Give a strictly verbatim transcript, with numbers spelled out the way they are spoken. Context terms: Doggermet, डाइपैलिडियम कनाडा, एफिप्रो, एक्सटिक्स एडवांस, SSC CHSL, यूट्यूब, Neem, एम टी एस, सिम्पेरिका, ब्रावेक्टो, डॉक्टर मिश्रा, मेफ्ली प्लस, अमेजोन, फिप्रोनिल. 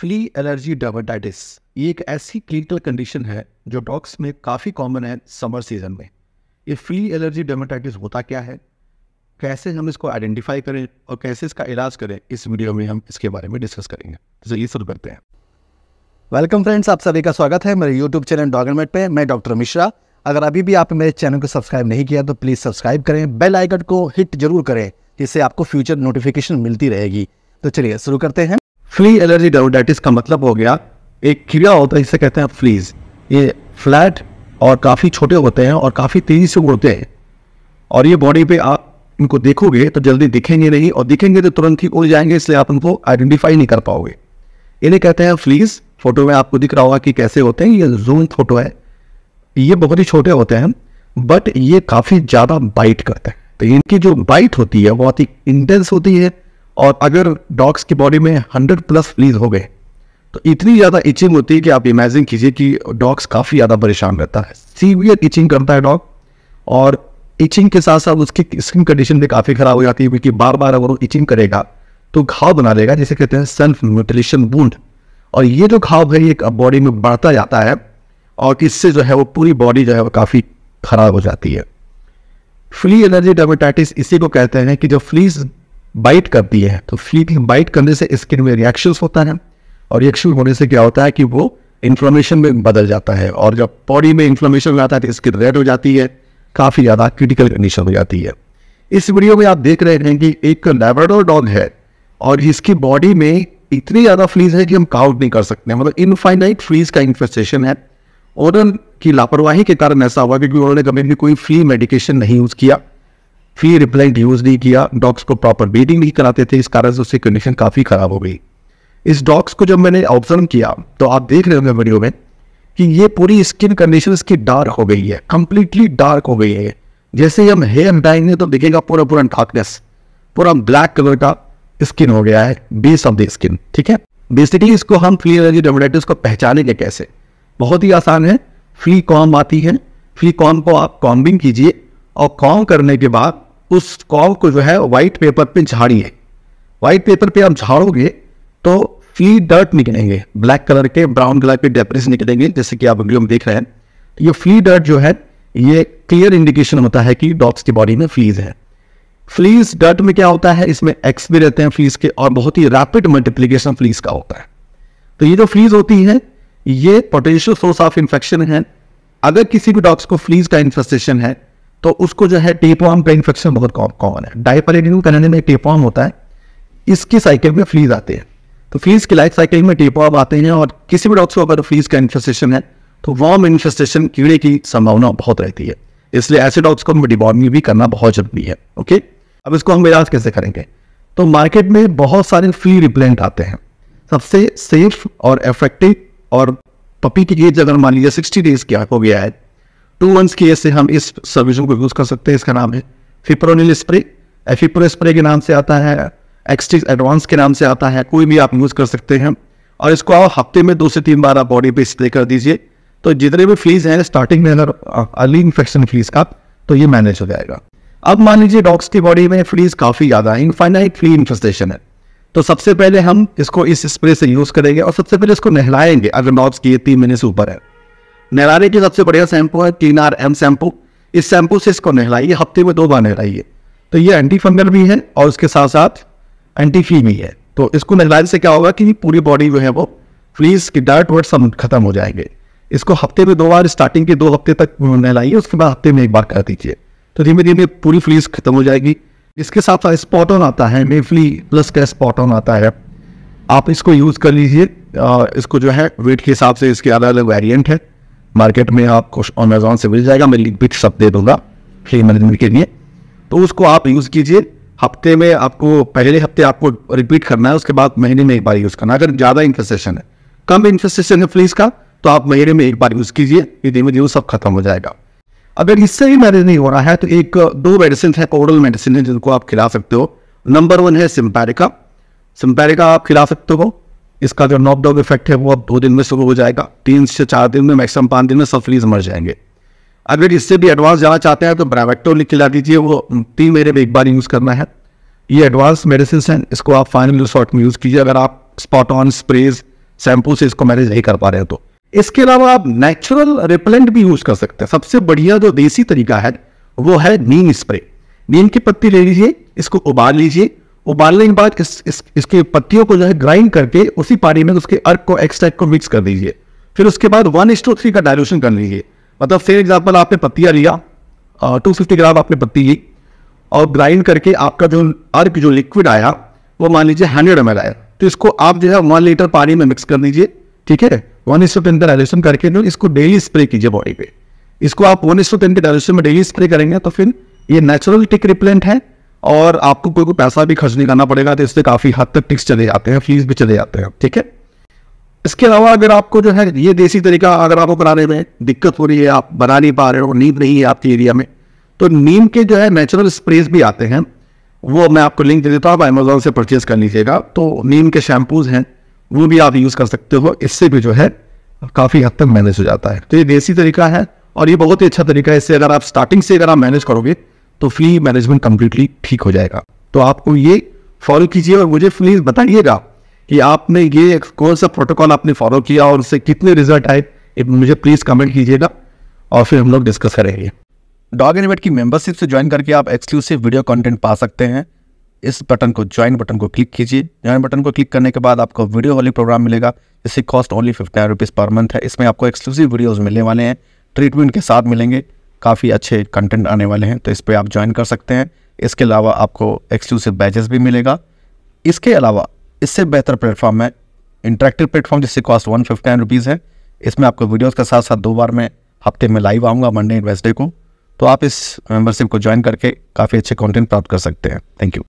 Flee allergy dermatitis, ये एक ऐसी क्लिनिकल कंडीशन है जो डॉग्स में काफ़ी कॉमन है समर सीजन में। ये फ्ली एलर्जी डर्मेटाइटिस होता क्या है, कैसे हम इसको आइडेंटिफाई करें और कैसे इसका इलाज करें, इस वीडियो में हम इसके बारे में डिस्कस करेंगे। तो ये शुरू करते हैं। वेलकम फ्रेंड्स, आप सभी का स्वागत है मेरे यूट्यूब चैनल डॉगरमेट पे। मैं डॉक्टर मिश्रा। अगर अभी भी आप मेरे चैनल को सब्सक्राइब नहीं किया तो प्लीज़ सब्सक्राइब करें, बेल आइकन को हिट जरूर करें, जिससे आपको फ्यूचर नोटिफिकेशन मिलती रहेगी। तो चलिए शुरू करते हैं। फ्ली एलर्जी डर्मेटाइटिस का मतलब हो गया एक कीड़ा होता है, इसे कहते हैं फ्लीज। ये फ्लैट और काफ़ी छोटे होते हैं और काफ़ी तेज़ी से उड़ते हैं, और ये बॉडी पे आप इनको देखोगे तो जल्दी दिखेंगे नहीं, और दिखेंगे तो तुरंत ही उड़ जाएंगे, इसलिए आप उनको आइडेंटिफाई नहीं कर पाओगे। इन्हें कहते हैं फ्लीज। फोटो में आपको दिख रहा होगा कि कैसे होते हैं, ये जूम फोटो है। ये बहुत ही छोटे होते हैं बट ये काफ़ी ज़्यादा बाइट करते हैं। तो इनकी जो बाइट होती है बहुत ही इंटेंस होती है, और अगर डॉग्स की बॉडी में सौ प्लस फ्लीज हो गए तो इतनी ज़्यादा इचिंग होती है कि आप इमेजिन कीजिए कि डॉग्स काफ़ी ज़्यादा परेशान रहता है, सीवियर इचिंग करता है डॉग। और इचिंग के साथ साथ उसकी स्किन कंडीशन भी काफ़ी ख़राब हो जाती है, क्योंकि बार बार अगर वो इचिंग करेगा तो घाव बना लेगा, जिसे कहते हैं सेल्फ म्यूटिलेशन वुंड। और ये जो घाव है ये बॉडी में बढ़ता जाता है, और इससे जो है वो पूरी बॉडी जो है वो काफ़ी ख़राब हो जाती है। फ्ली एलर्जी डर्मेटाइटिस इसी को कहते हैं कि जो फ्लीज बाइट करती है तो फ्ली बाइट करने से स्किन में रिएक्शंस होता है, और रिएक्शन होने से क्या होता है कि वो इन्फ्लेमेशन में बदल जाता है, और जब बॉडी में इन्फ्लेमेशन आता है तो स्किन रेड हो जाती है, काफ़ी ज़्यादा क्रिटिकल कंडीशन हो जाती है। इस वीडियो में आप देख रहे हैं कि एक लैब्राडोर डॉग है और इसकी बॉडी में इतनी ज़्यादा फ्लीज है कि हम काउंट नहीं कर सकते, मतलब इनफाइनाइट फ्लीज का इन्फेस्टेशन है। ओनर की लापरवाही के कारण ऐसा हुआ, क्योंकि उन्होंने कभी भी कोई फ्ली मेडिकेशन नहीं यूज़ किया, फ्ली रिपेलेंट यूज़ नहीं किया, डॉग्स को प्रॉपर ब्रीडिंग नहीं कराते थे, इस कारण से उसकी कंडीशन काफ़ी ख़राब हो गई। इस डॉग्स को जब मैंने ऑब्जर्व किया तो आप देख रहे होंगे वीडियो में कि ये पूरी स्किन कंडीशन इसकी डार्क हो गई है, कंप्लीटली डार्क हो गई है। जैसे हम हेयर डाएंगे तो दिखेगा पूरा पूरा डार्कनेस, पूरा ब्लैक कलर का स्किन हो गया है, बेस ऑफ द स्किन। ठीक है, बेसिकली इसको हम फ्ली एलर्जी डर्मेटाइटिस को पहचानेंगे कैसे, बहुत ही आसान है। फ्ली कॉम आती है, फ्ली कॉम को आप कॉम्बिंग कीजिए, और कॉम करने के बाद उस कॉम को जो है वाइट पेपर पे झाड़िए। वाइट पेपर पे आप झाड़ोगे तो फ्ली डर्ट निकलेंगे, ब्लैक कलर के, ब्राउन कलर के डेब्रिस निकलेंगे, जैसे कि आप वीडियो में देख रहे हैं। ये फ्ली डर्ट जो है ये क्लियर इंडिकेशन होता है कि डॉग्स की बॉडी में फ्लीज है। फ्लीज डर्ट में क्या होता है, इसमें एक्स भी रहते हैं फ्लीज के, और बहुत ही रैपिड मल्टीप्लीकेशन फ्लीज का होता है। तो ये जो फ्लीज होती है ये पोटेंशियल सोर्स ऑफ इन्फेक्शन है। अगर किसी भी डॉग्स को फ्लीज का इन्फेस्टेशन है तो उसको जो है टेपवर्म का इन्फेक्शन बहुत कॉमन है। डाइपैलिडियम कनाडा में टेपवर्म होता है, इसकी साइकिल में फ्लीज आते हैं। तो फ्लीज की लाइफ साइकिल में टेपवर्म आते हैं, और किसी भी डॉग्स को अगर फ्लीज का इन्फेस्टेशन है तो वर्म इन्फेस्टेशन कीड़े की संभावना बहुत रहती है, इसलिए ऐसे डॉग्स को डिवॉर्मिंग भी करना बहुत जरूरी है। ओके, अब इसको हम इलाज कैसे करेंगे, तो मार्केट में बहुत सारे फ्ली रिपेलेंट आते हैं। सबसे सेफ और इफेक्टिव, और पपी की एज अगर मान लीजिए सिक्सटी डेज की हो गया है, टू मंथ्स की एज से हम इस सॉल्यूशन को यूज़ कर सकते हैं। इसका नाम है फिप्रोनिल स्प्रे, एफिप्रो स्प्रे के नाम से आता है, एक्सटिक्स एडवांस के नाम से आता है, कोई भी आप यूज़ कर सकते हैं। और इसको आप हफ्ते में दो से तीन बार आप बॉडी पे स्प्रे कर दीजिए, तो जितने भी फ्लीज हैं स्टार्टिंग में अगर अर्ली इन्फेक्शन फ्लीज का, तो ये मैनेज हो जाएगा। अब मान लीजिए डॉग्स की बॉडी में फ्लीज काफ़ी ज़्यादा है, इनफाइनाइट फ्ली इन्फेस्टेशन है, तो सबसे पहले हम इसको इस स्प्रे से यूज़ करेंगे, और सबसे पहले इसको नहलाएंगे। अगर डॉग्स की ये तीन महीने से ऊपर है, नहलाने की सबसे बढ़िया शैम्पू है तीन आर एम शैम्पू। इस शैम्पू से इसको नहलाइए, हफ्ते में दो बार नहलाइए। तो ये एंटी फंगल भी है और उसके साथ साथ एंटी फ्ली भी है। तो इसको नहलाने से क्या होगा कि पूरी बॉडी जो है वो फ्लीज की डार्ट वर्ट सब खत्म हो जाएंगे। इसको हफ्ते में दो बार, स्टार्टिंग के दो हफ्ते तक नहलाइए, उसके बाद हफ्ते में एक बार कर दीजिए, तो धीमे धीमे पूरी फ्लीज खत्म हो जाएगी। इसके साथ साथ स्पॉट ऑन आता है, मेफ्ली प्लस का स्पॉट ऑन आता है, आप इसको यूज़ कर लीजिए। इसको जो है वेट के हिसाब से इसके अलग अलग वेरिएंट है, मार्केट में आपको अमेजोन से मिल जाएगा, मैं लिंक भी सब दे दूंगा फ्ली मैनेजमेंट के लिए। तो उसको आप यूज़ कीजिए, हफ्ते में आपको पहले हफ्ते आपको रिपीट करना है, उसके बाद महीने में एक बार यूज़ करना। अगर ज़्यादा इन्फेस्टेशन है, कम इन्फेस्टेशन है फ्लीज का, तो आप महीने में एक बार यूज़ कीजिए, ये धीमे धीमे सब खत्म हो जाएगा। अगर इससे भी मैनेज नहीं हो रहा है तो एक दो मेडिसिन है, ओरल मेडिसिन है, जिनको आप खिला सकते हो। नंबर वन है सिम्पेरिका, सिम्पेरिका आप खिला सकते हो। इसका जो नॉकडाउन इफेक्ट है वो अब दो दिन में शुरू हो जाएगा, तीन से चार दिन में, मैक्सिमम पाँच दिन में सब फ्लीज मर जाएंगे। अगर इससे भी एडवांस जाना चाहते हैं तो ब्रावेक्टो लिख खिला दीजिए, वो तीन महीने में एक बार यूज़ करना है। ये एडवांस मेडिसिन हैं, इसको आप फाइनल रिसॉर्ट में यूज़ कीजिए। अगर आप स्पॉट ऑन स्प्रेज सैंपल से इसको मैनेज नहीं कर पा रहे हैं तो। इसके अलावा आप नेचुरल रिपेलेंट भी यूज कर सकते हैं। सबसे बढ़िया जो देसी तरीका है वो है नीम स्प्रे। नीम की पत्ती ले लीजिए, इसको उबाल लीजिए, उबालने के बाद इस, इस, इसके पत्तियों को जो है ग्राइंड करके उसी पानी में उसके अर्क को एक्सट्रैक्ट को मिक्स कर दीजिए। फिर उसके बाद वन इस टू थ्री का डायल्यूशन कर लीजिए। मतलब फॉर एग्जाम्पल आपने पत्तियाँ लिया, टू फिफ्टी ग्राम आपने पत्ती ली और ग्राइंड करके आपका जो अर्क जो लिक्विड आया वो मान लीजिए हंड्रेड एम एल आया, तो इसको आप जो है वन लीटर पानी में मिक्स कर दीजिए, ठीक है। वन इस टू टेन का डायल्यूशन करके जो इसको डेली स्प्रे कीजिए बॉडी पे। इसको आप वन इस टू टेन के डायल्यूशन में डेली स्प्रे करेंगे तो फिर ये नेचुरल टिक रिपेलेंट है और आपको कोई कोई पैसा भी खर्च नहीं करना पड़ेगा, तो इससे काफ़ी हद तक टिक्स चले जाते हैं, फीस भी चले जाते हैं, ठीक है। इसके अलावा अगर आपको जो है ये देसी तरीका अगर आपको बनाने में दिक्कत हो रही है, आप बना नहीं पा रहे हो, नीम नहीं है आपके एरिया में, तो नीम के जो है नेचुरल स्प्रेज भी आते हैं, वो मैं आपको लिंक दे देता हूँ, आप अमेजोन से परचेज कर लीजिएगा। तो नीम के शैम्पूज हैं वो भी आप यूज़ कर सकते हो, इससे भी जो है काफ़ी हद तक मैनेज हो जाता है। तो ये देसी तरीका है और ये बहुत ही अच्छा तरीका है। इससे अगर आप स्टार्टिंग से अगर आप मैनेज करोगे तो फ्ली मैनेजमेंट कम्प्लीटली ठीक हो जाएगा। तो आपको ये फॉलो कीजिए और मुझे प्लीज़ बताइएगा कि आपने ये कौन सा प्रोटोकॉल आपने फॉलो किया और उससे कितने रिजल्ट आए, मुझे प्लीज़ कमेंट कीजिएगा और फिर हम लोग डिस्कस करेंगे। डॉगरमेट की मेंबरशिप से ज्वाइन करके आप एक्सक्लूसिव वीडियो कंटेंट पा सकते हैं। इस बटन को ज्वाइन बटन को क्लिक कीजिए। ज्वाइन बटन को क्लिक करने के बाद आपको वीडियो वाली प्रोग्राम मिलेगा जिसकी cost only fifty rupees per month है। इसमें आपको एक्सक्लूसिव वीडियोज़ मिलने वाले हैं, ट्रीटमेंट के साथ मिलेंगे, काफ़ी अच्छे कंटेंट आने वाले हैं, तो इस पर आप ज्वाइन कर सकते हैं। इसके अलावा आपको एक्सक्लूसिव बैचेस भी मिलेगा। इसके अलावा इससे बेहतर प्लेटफॉर्म है इंटरेक्टिव प्लेटफॉर्म जिसकी कॉस्ट वन फिफ्टी रुपीज़ है। इसमें आपको वीडियोज़ के साथ साथ दो बार मैं हफ्ते में लाइव आऊँगा, मंडे एंड वेस्डे को, तो आप इस मेंबरशिप को ज्वाइन करके काफ़ी अच्छे कंटेंट प्राप्त कर सकते हैं। Thank you.